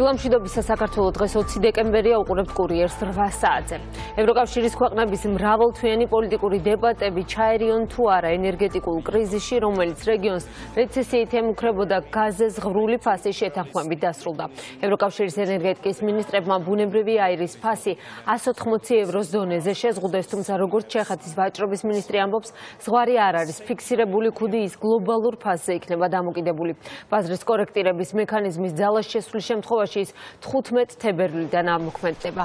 მშვიდობისა საქართველოს დღეს 20 დეკემბერია უყურებთ კურიერს 8 საათზე. ევროკავშირის ქვეყნების მრავალთვიანი პოლიტიკური დებატები ჩაერიონ თუ არა ენერგეტიკულ კრიზისში, რომელიც რეგიონს რეცესიით ემუქრებოდა გაზის ღრული ფასი შეთანხმებით დასრულდა. ევროკავშირის ენერგეტიკის მინისტრებმა ბუნებრივი აირის ფასი 180 ევროს დონეზე შეზღუდეს, თუმცა როგორც ჩეხეთის ვაჭრობის მინისტრი ამბობს, ზღვარი არ არის ფიქსირებული, ქუდი ის გლობალურ ფასზე იქნება დამოკიდებული. ბაზრის კორექტირების მექანიზმის ძალას შესვლის შემთხვევაში ის 15 თებერვლიდან ამოქმედება.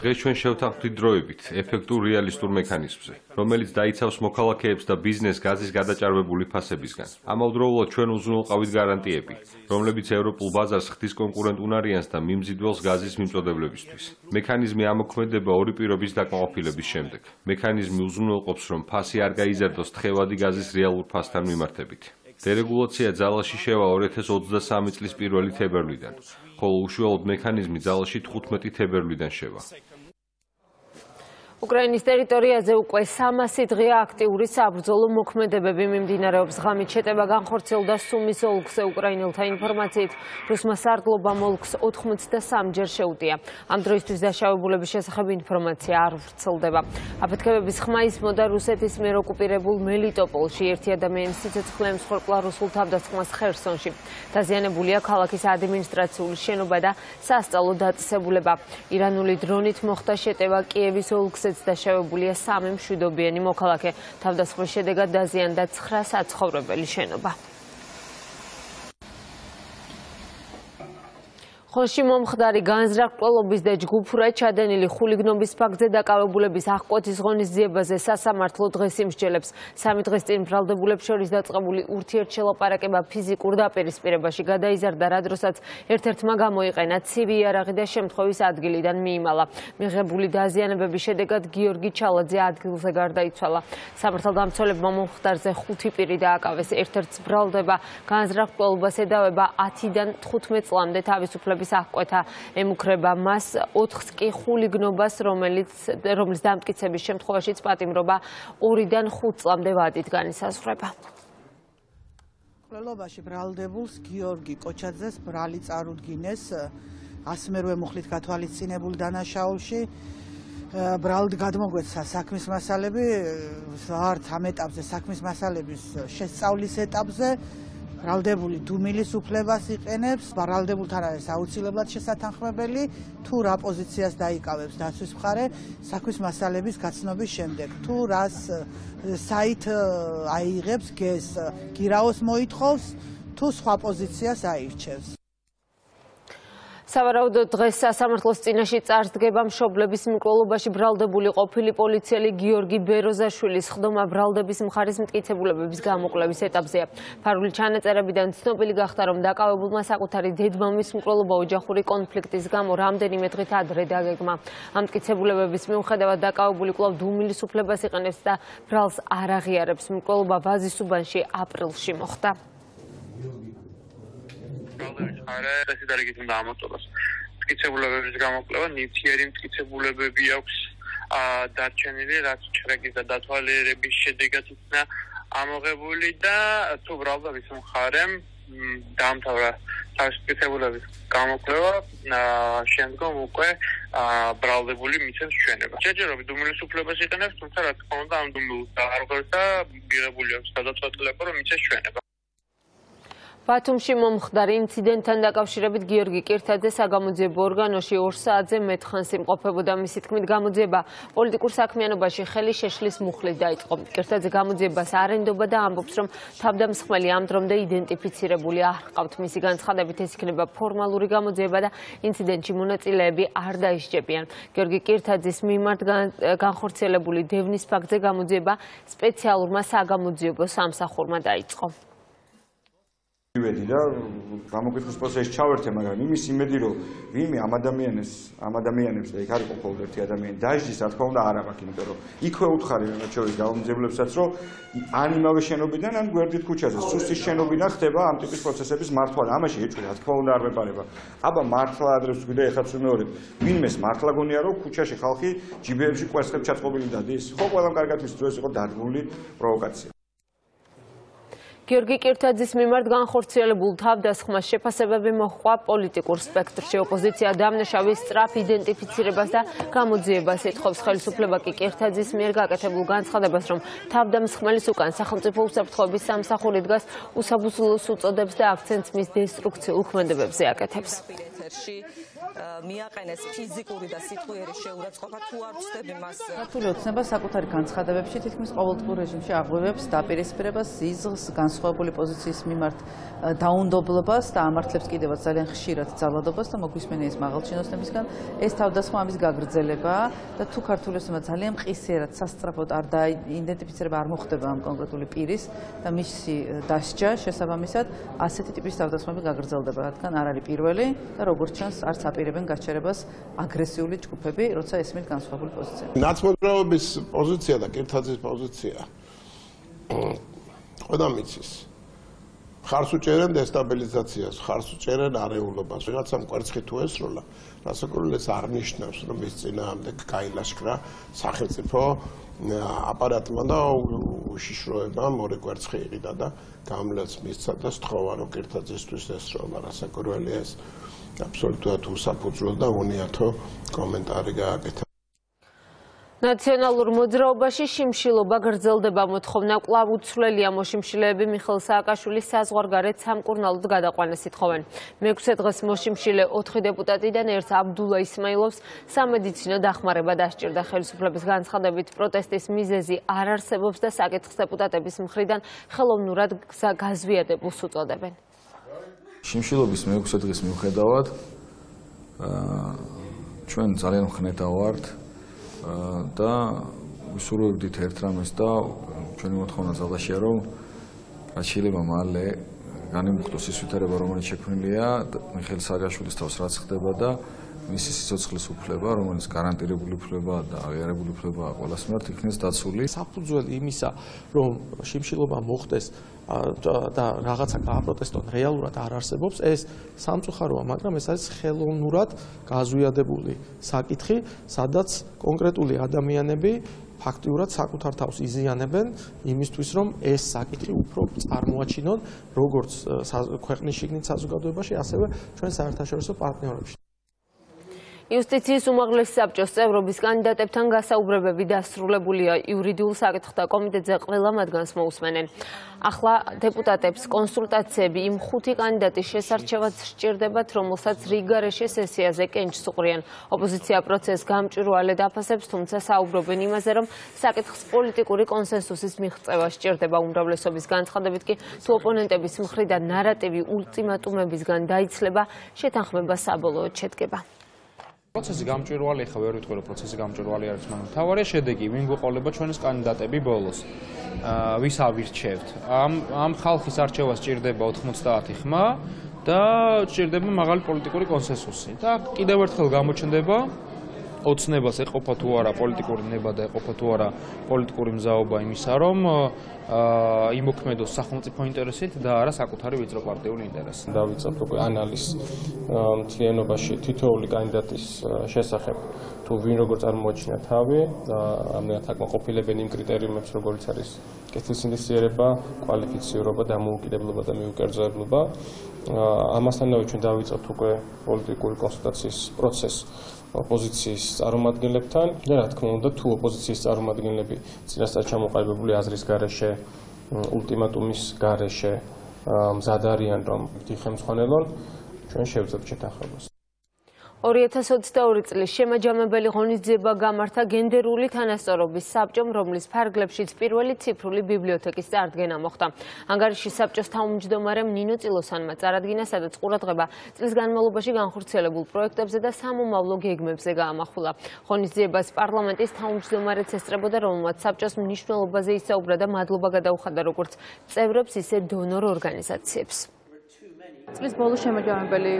დღეს ჩვენ შევთანხმდით დროებით ეფექტურ რეალისტურ მექანიზმზე, რომელიც დაიცავს მოქალაქეებს და ბიზნესს გაზის გადაჭარბებული ფასებისგან. ამავდროულად ჩვენ უზრუნველყავით გარანტიები, რომლებიც ევროპულ ბაზარს ხდის კონკურენტუნარიანს და მიმზიდველს გაზის მიმწოდებლებისთვის. მექანიზმი ამოქმედება ორი პირობის დაკმაყოფილების შემდეგ. მექანიზმი უზრუნველყოფს, რომ ფასი არ გაიზარდოს თხევადი გაზის რეალურ ფასთან მიმართებით. Დერეგულაცია ძალაში შევა 2023 წლის 1 თებერვლიდან, ხოლო უშუალოდ მექანიზმი ძალაში 15 თებერვლიდან შევა. უკრაინის ტერიტორიაზე უკვე 300 დღეა აქტიური საბრძოლო მოქმედებები მიმდინარეობს. ღამით შეტება განხორციელდა სუმის ოლქზე. უკრაინელთა ინფორმაციით, რუსმა სარდლობამ ოლქს 93 ჯერ შეუტია. ამ დროისთვის დაშავებულების შესახებ ინფორმაცია არ ვრცელდება. აფეთქებების ხმა ისმოდა რუსეთის მიერ ოკუპირებულ მელიტოპოლში. ერთი ადამიანის სიცოცხლე მსხვერპლა რუსულ თავდასხმას ხერსონში. დაზიანებულია ქალაქის ადმინისტრაციული შენობა და სასწავლო დაწესებულება. ირანული დრონით მოხდა შეტევა კიევის ოლქზე. დაშავებულია 3 მშვიდობიანი მოქალაქე. თავდასხმის შედეგად დაზიანდა 9 საცხოვრებელი შენობა. ხოში მომხდარი განზრაყლობის და ჯგუფურა ჩადენილი ხულიგნობის ფაქტზე დაკავებულების აღკვეთის ღონისძიებაზე სასამართლო დღეს იმსჯელებს. 3 დღის წინ მრავლდებულებს შორის დაწყებული ურთიერთშელაპარაკება ფიზიკურ დაპირისპირებაში გადაიზარდა, რა დროსაც ერთ-ერთმა გამოიყენა ცივი იარაღი და შემთხვევის ადგილიდან მიიმალა. მიღებული დაზიანებების შედეგად გიორგი ჩალაძე ადგილზე გარდაიცვალა. სამართალდამცველებმა მომხდარზე 5 პირი დააკავეს. ერთ-ერთს მრავლდება განზრაყლობას ედავება 10-დან 15 წლამდე თავისუფლების აღკვეთა ემუქრება მას, 4-ს კი ხულიგნობას, რომლის დამტკიცების შემთხვევაშიც პატიმრობა 2-დან 5 წლამდე ვადით განისაზღვრება. ხულიგნობაში ბრალდებულს გიორგი კოჩაძეს ბრალი წარუდგინეს ასმერვე მუხლით გათვალისწინებულ დანაშაულში. ბრალდ გადმოგვეცა საქმის მასალები, ვართ ამ ეტაპზე, საქმის მასალების შესწავლის ეტაპზე. ბრალდებული დუმილის უფლებას იყენებს, ბრალდებულთან არის აუცილებლად შესათანხმებელი თუ რა პოზიციას დაიკავებს დაცვის მხარე საქმის მასალების გაცნობის შემდეგ, თუ რას საით აიღებს გეს, გირაოს მოითხოვს, თუ სხვა პოზიციას აირჩევს. სავარაუდოდ დღეს სასამართლოს წინაშე წარსდგება მშობლების მკვლელობაში ბრალდებული ყოფილი პოლიციელი გიორგი ბეროზაშვილის ხდომა ბრალდების მხარის მტკიცებულებების გამოკვლევის ეტაპზეა. ფარული ჩანაწერებიდან ცნობილი გახდა, რომ დაკავებულმა საკუთარი დედმამის მკვლელობა ოჯახური კონფლიქტის გამო რამდენიმე დღით ადრე დაგეგმა. ამ მტკიცებულებების მიუხედავად დაკავებული კვლავ დუმილის უფლებას იყენებს და ბრალს არ აღიარებს. მკვლელობა ვაზისუბანში აპრილში მოხდა. არა, ეს დარგის უნდა ამოწოს. მტკიცებულებების გამოკლება ნივთიერი მტკიცებულებები აქვს დარჩენილი, რაც ჩრეგის და დათვალიერების შედეგად იქნა ამოღებული და თუ ბრალდების მხარემ დაამთავრა თავის მტკიცებულების გამოკლება, შემდგომ უკვე ბრალდებული მიცემს ჩვენება. შეჯერობით დუმილის უფლებას იყენებს, თუმცა რა თქმა უნდა ამ დუმილს არ ღირს და მიღებული აქვს გადაწყვეტილება, რომ მიცემს ჩვენება. ბათუმში მომხდარი ინციდენტთან დაკავშირებით გიორგი კირთაძე საგამოძიებო ორგანოში 2 საათზე მეტხანს იმყოფებოდა. მისი თქმით, გამოძიება პოლიტიკურ საქმიანობაში ხელი შეშლის მუხლით დაიწყო. კირთაძე გამოძიებას არ ენდობა და ამბობს, რომ თავდამსხმელი ამ დრომდე იდენტიფიცირებული არ ჰყავთ. მისი განცხადებით, ეს იქნება ფორმალური გამოძიება და ინციდენტში მონაწილეები არ დაიშჯებიან. გიორგი კირთაძის მიმართ განხორციელებული დევნის ფაქტზე გამოძიება სპეციალურმა საგამოძიებო სამსახურმა დაიწყო. ვედი და გამოკითხვის პროცესში ჩავერთე, მაგრამ იმის იმედი, რომ ვინმე ამ ადამიანებს და იქ არ იყო ხოლმე ერთი ადამიანი დაიჯდის, რა თქმა უნდა, არ აქვს, იმიტომ რომ იქვე უთხარი მენეჯერის გამომძებლებსაც, რომ ან იმავე შენობიდან, ან გვერდით ქუჩაზე, სუსტის შენობიდან ხდება ამ ტიპის პროცესების მართვა და ამაში ეჭვი, რა თქმა უნდა, არ მეპარება. აბა მართლა ადრეს გვიდა ეხაც უმეორებ. ვინმეს მართლა გონია, რომ ქუჩაში ხალხი ჯიბეებში კვერცხებს ჩაწყობილი დადის. ხო, ყველამ კარგად ის დღეს იყო დადგმული პროვოკაცია. Gheorghe Kirtadzis mi-a dat gândul bultab de a schimba șepa sebebe mahua politicul spectru și opoziția doamne șavistraf identificire băsă camuzie băsit xobsxel suplebaki Kirtadzis mi-a dat că bulgans xada băsrom tabdam schmeli sucan să xamte poștă xobis sam să xolit gas usabusul sut odebs de accent mis destrucție uxmende bebze a câtebs. Miacanes fizicuri da situere șeurat xobhat uarstebe mas. Atulot neba să cutar gans xada bebșit etmis qavoltqu rejim și aghveb sta perespereba sizx gans Sfăbuli pozițiis mimart daundoblobas და ამართლებს კიდევაც ძალიან ხშირად ძალადობას და მოგვისმენეის მაღალჩინოსნებისგან ეს თავდასხმების გაგრძელება და თუ ქართულებმა ძალიან მყისერად სასტრაფოდ არ დაიდენტიფიცირება არ მოხდება ამ კონკრეტული პირის და მისი დასჯა შესაბამისად ასეთი ტიპის თავდასხმები გაგრძელდება რადგან არ არის პირველი და როგორც ჩანს არც აპირებენ გაჩერებას აგრესიული ჯგუფები როცა ესმით განსხვავებული პოზიციები ნაცნობრობის პოზიცია და კირთაძის პოზიცია Odam micis. Xarsu ceren destabilizațias, xarsu ceren areulobas. Iar să-mi cuarți tu ești rola. Răsăcul este arnișnă, nu bițina am de cailașcra. Săxelțipo aparatul meu ușișroeva, mori cuarți xeirida da. Cam lăs mița da străvanu kirtazis tu ești rola. Răsăcul este absolut tu să poți roda uniato comentarii găgete. Naționalul Mudrobașii Simșiloba gărzăldeba motxovna qlavutslelia mosimșilebi Mikhail Saakashvili sazghargarets hamqurnalod gadaqvanesitqoven. Mekusetghs mosimșile 4 deputatidan erts Abdullah Ismailovs sameditsinო daxmareba dastirda xelisuflebis gantsxadebit protestis mizezi ar arsebobs da saketx deputatebis mkhridan xelovnurad gazvierdebuls utsodeben. Simșilobis mekusetghs miuqhedavat ჩვენ ძალიან ხნედა ვართ და ვისურვებდით ერთ რამეს და ჩვენი მოთხოვნა ძალაშია რომ რაც შეიძლება მალე განიმუხტოს ის ვითარება რომელიც შექმნილია მიხეილ სააკაშვილის თავს რაც ხდება და მისი სიცოცხლის უფლება რომელიც გარანტირებული უფლება და აღიარებული უფლებაა ყველას მიერ იქნეს დაცული საფუძველი იმისა რომ შიმშილობა მოხდეს და რაღაცა გააპროტესტონ რეალურად არ არსებობს ეს სამწუხაროა მაგრამ ეს არის ხელოვნურად გაზვიადებული საკითხი სადაც კონკრეტული ადამიანები ფაქტიურად საკუთარ თავს იზიანებენ იმისთვის რომ ეს საკითხი უფრო წარმოაჩინონ როგორც ქვეყნის შიგნით საზოგადოებაში ასევე ჩვენ საერთაშორისო პარტნიორებში Justiției umagles abțos Europis candidat ebtanga sa ubrebe vidasrulebulia juridul saketxta komitetze qvela madgans mousmenen. Axla deputatebs konsultatsiebi im 5 კანდიდატის შესარჩევაც სჭირდებათ, რომელსაც რიგარეშე სესიაზე კენჭს უყრიან. ოპოზიცია პროცესს გამჭვირვალე დაფასებს, თუმცა საუბრობენ იმაზე, რომ საკითხს პოლიტიკური კონსენსუსის მიღწევა სჭირდება. უმრავლესობის განცხადებით კი, თუ ოპონენტების მხრიდან ნარატივი ულტიმატუმებისგან დაიცლება, შეთანხმება საბოლოოდ შედგება. Procesi გამჭვირვალე ხა ვერ ვიტყვი რომ პროცესი გამჭვირვალე არის მაგრამ თავარი შედეგი ვინ გვეყოლება ჩვენის კანდიდატები ბოლოს ვის ავირჩევთ ამ ხალხის არჩევა სჭირდება 90 ხმა და სჭირდება მაღალი პოლიტიკური კონსენსუსი და კიდევ ერთხელ გამოჩნდება ოცნებას ეყოფა თუ არა პოლიტიკური ნება და ეყოფა თუ არა პოლიტიკური მზაობა იმისა რომ იმოქმედოს სახელმწიფო ინტერესით და არა საკუთარი ვიწრო პარტიული ინტერესი. დავიწყებთ უკვე ანალიზს მთლიანობაში თითოეული კანდიდატის შესახებ. Თუ ვინ როგორ წარმოაჩინა თავი და ამდენად აკმაყოფილებენ იმ კრიტერიუმებს, როგორიც არის კეთილსინდისიერება, კვალიფიციურობა, დამოუკიდებლობა და მიუკერძოებლობა. ამასთანავე ჩვენ დავიწყებთ უკვე პოლიტიკური კონსულტაციის პროცესს ოპოზიციის წარმომადგენლებთან და რა თქმა უნდა თუ ოპოზიციის წარმომადგენლები წინასწარ ჩამოყალიბებული აზრის გარეშე ულტიმატუმის გარეშე მზად არიან რომ იხემძღვანელონ ჩვენ შევძლებთ შეთანხმებას 2022 წლის შემაჯამებელი ღონისძიება გამართა გენდერული თანასწორობის საბჭომ, რომლის ფარგლებშიც პირველი ციფრული ბიბლიოთეკის წარდგენა მოხდა. Ანგარიშის საბჭოს თავმჯდომარემ ნინო წილოსანმა წარადგინა, სადაც ყურადღება წლის განმავლობაში განხორციელებულ პროექტებზე და სამომავლო გეგმებზე გაამახვილა. Ღონისძიებას პარლამენტის თავმჯდომარეც ესწრებოდა, რომელმაც საბჭოს მნიშვნელობაზე ისაუბრა და მადლობა გადაუხადა როგორც წევრებს, ისე დონორ ორგანიზაციებს. Წლის ბოლოს შემაჯამებელი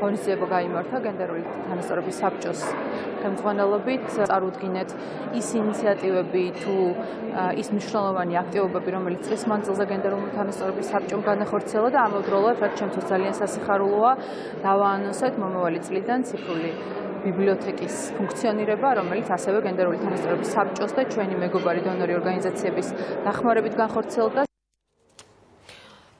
ღონისძიება გაიმართა გენდერული თანასწორობის საბჭოს ხელმძღვანელობით. Წარუდგინეთ ის ინიციატივები თუ ის მნიშვნელოვანი აქტივობები, რომელიც წლის მანძილზე გენდერული თანასწორობის საბჭომ განახორციელა და ამავდროულად რაც ჩემთვის ძალიან სასიხარულოა, დავაანონსეთ მომავალი წლიდან ციფრული ბიბლიოთეკის ფუნქციონირება, რომელიც ასევე გენდერული თანასწორობის საბჭოს და ჩვენი მეგობარი დონორი ორგანიზაციების დახმარებით განხორციელდა.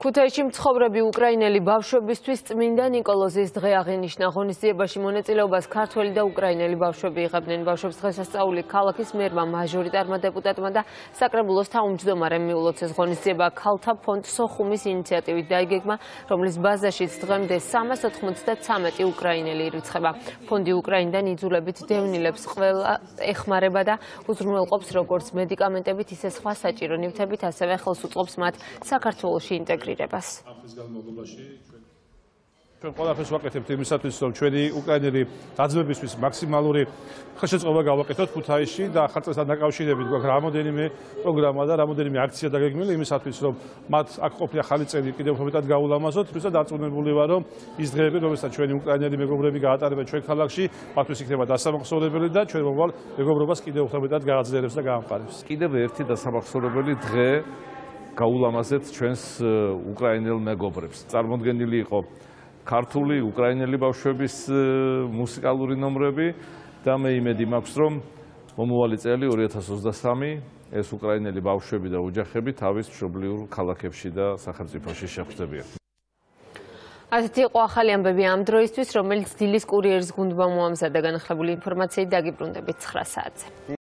ქუთაისში მცხოვრები უკრაინელი ბავშვებისთვის წმინდა ნიკოლოზის დღე აღინიშნა. ღონისძიებაში მონაწილეობას ქართველი და უკრაინელი ბავშვები იღებდნენ. ბავშვებს დღესასწაული ქალაქის მერმა, მაჟორიტარმა დეპუტატმა და საკრებულოს თავმჯდომარემ მიულოცეს. ღონისძიება ქალთა ფონდ სოხუმის ინიციატივით დაიგეგმა, რომლის ბაზაშიც დღემდე 393 უკრაინელი ირიცხება. ფონდი უკრაინიდან იძულებით დევნილებს ყველა ეხმარება და უზრუნველყოფს როგორც მედიკამენტებით, ისე სხვა საჭირო ნივთებით, ასევე ხელს უწყობს მათ საქართველოში ინტეგრირებას. Ჩვენ ყველაფერს ვაკეთებთ იმისათვის, რომ ჩვენი უკრაინელი დაძმებისთვის მაქსიმალური ხელშეწყობა გავაკეთოთ ქუთაისში და ახალწლესთან დაკავშირებით გვაქვს რამოდენიმე პროგრამა და რამოდენიმე აქცია დაგეგმილი იმისათვის, რომ მათ აქ ყოფილი ახალი წელი კიდევ უფრო მეტად გაულამაზოთ. თუმცა დარწმუნებული ვარ, რომ ის დღეები, რომელსაც ჩვენი უკრაინელი მეგობრები გაატარებენ ჩვენ ქალაქში, მათთვის იქნება დასამახსოვრებელი და ჩვენ მომავალ მეგობრობას კიდევ უფრო მეტად გააძლიერებს და გაამყარებს. Კიდევ ერთი დასამახსოვრებელი დღე გაულამაზეთ ჩვენს უკრაინელ მეგობრებს. Წარმოდგენილი იყო ქართული, უკრაინელი ბავშვების მუსიკალური ნომრები და მე იმედი მაქვს, რომ მომავალი წელი 2023 ეს უკრაინელი ბავშვები და ოჯახები თავის მშობლიურ ქალაქებში და სახელმწიფოში შეხვდებიან. Atât cu axaliam bebi am droistui, romeli stilis curieris gândba muam să dăgan xabul informației de agibunde biți